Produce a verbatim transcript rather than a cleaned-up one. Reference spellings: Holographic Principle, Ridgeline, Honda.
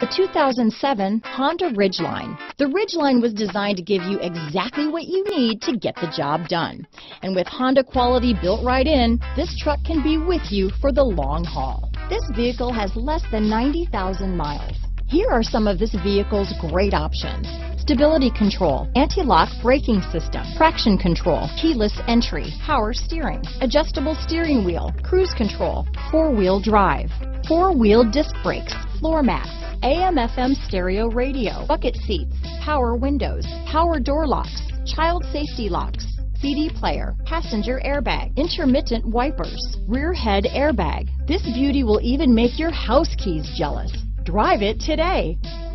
The two thousand seven Honda Ridgeline. The Ridgeline was designed to give you exactly what you need to get the job done. And with Honda quality built right in, this truck can be with you for the long haul. This vehicle has less than ninety thousand miles. Here are some of this vehicle's great options. Stability control, anti-lock braking system, traction control, keyless entry, power steering, adjustable steering wheel, cruise control, four-wheel drive, four-wheel disc brakes, floor mats, A M F M stereo radio, bucket seats, power windows, power door locks, child safety locks, C D player, passenger airbag, intermittent wipers, rear head airbag. This beauty will even make your house keys jealous. Drive it today.